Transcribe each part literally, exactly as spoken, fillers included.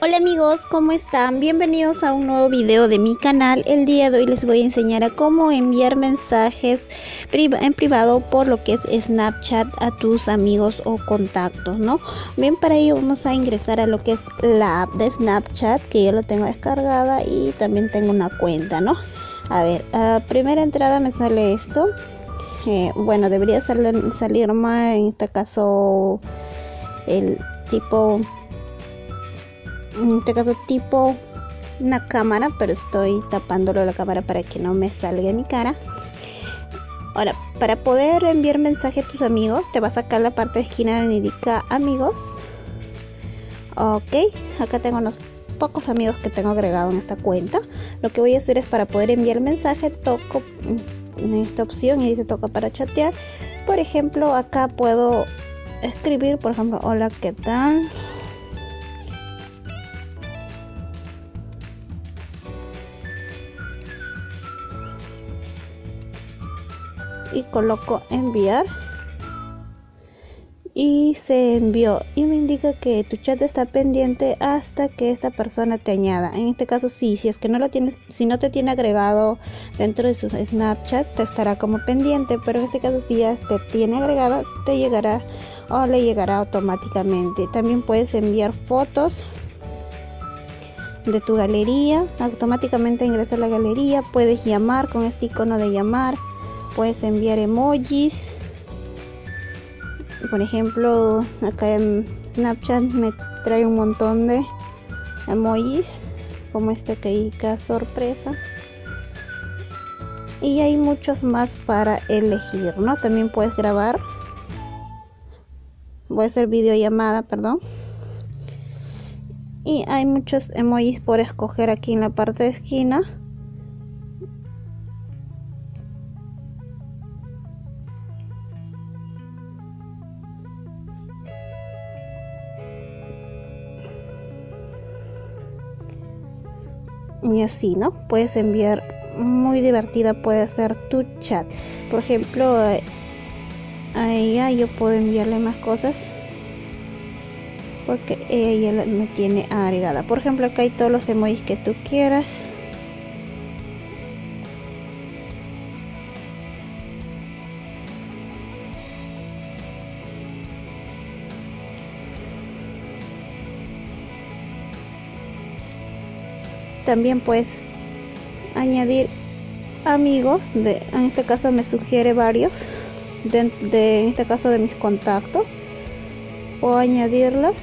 Hola amigos, ¿cómo están? Bienvenidos a un nuevo video de mi canal. El día de hoy les voy a enseñar a cómo enviar mensajes en privado por lo que es Snapchat a tus amigos o contactos, ¿no? Bien, para ello vamos a ingresar a lo que es la app de Snapchat, que yo lo tengo descargada y también tengo una cuenta, ¿no? A ver, a primera entrada me sale esto. Eh, bueno, debería salir, salir más en este caso el tipo... En este caso tipo una cámara, pero estoy tapándolo la cámara para que no me salga mi cara. Ahora, para poder enviar mensaje a tus amigos, te vas a sacar la parte de esquina donde indica amigos. Ok, acá tengo unos pocos amigos que tengo agregado en esta cuenta. Lo que voy a hacer es, para poder enviar mensaje, toco en esta opción y dice toca para chatear. Por ejemplo, acá puedo escribir, por ejemplo, hola, ¿qué tal? Y coloco enviar y se envió, y me indica que tu chat está pendiente hasta que esta persona te añada. En este caso sí, si es que no lo tienes, si no te tiene agregado dentro de su Snapchat, te estará como pendiente, pero en este caso si ya te tiene agregado, te llegará o le llegará automáticamente. También puedes enviar fotos de tu galería, automáticamente ingresa a la galería. Puedes llamar con este icono de llamar. Puedes enviar emojis. Por ejemplo, acá en Snapchat me trae un montón de emojis, como este que indica sorpresa. Y hay muchos más para elegir, ¿no? También puedes grabar. Voy a hacer videollamada, perdón. Y hay muchos emojis por escoger aquí en la parte de esquina. Y así, ¿no? Puedes enviar, muy divertida puede ser tu chat. Por ejemplo, a ella yo puedo enviarle más cosas porque ella me tiene agregada. Por ejemplo, acá hay todos los emojis que tú quieras. También puedes añadir amigos, de, en este caso me sugiere varios, de, de, en este caso de mis contactos. O añadirlos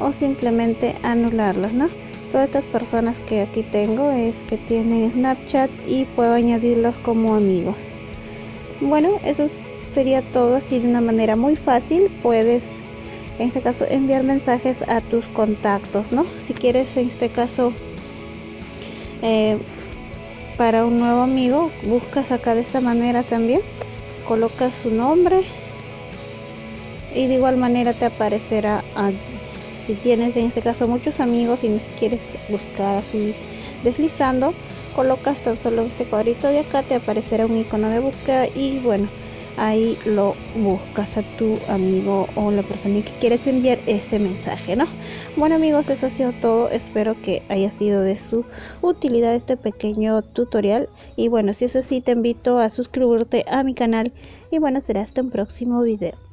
o simplemente anularlos, ¿no? Todas estas personas que aquí tengo es que tienen Snapchat y puedo añadirlos como amigos. Bueno, eso sería todo, así de una manera muy fácil puedes... En este caso enviar mensajes a tus contactos, ¿no? Si quieres, en este caso, eh, para un nuevo amigo, buscas acá de esta manera también, colocas su nombre y de igual manera te aparecerá allí. Si tienes en este caso muchos amigos y no quieres buscar así deslizando, colocas tan solo este cuadrito de acá, te aparecerá un icono de búsqueda y bueno, ahí lo buscas a tu amigo o la persona que quieres enviar ese mensaje, ¿no? Bueno amigos, eso ha sido todo. Espero que haya sido de su utilidad este pequeño tutorial. Y bueno, si es así, te invito a suscribirte a mi canal. Y bueno, será hasta un próximo video.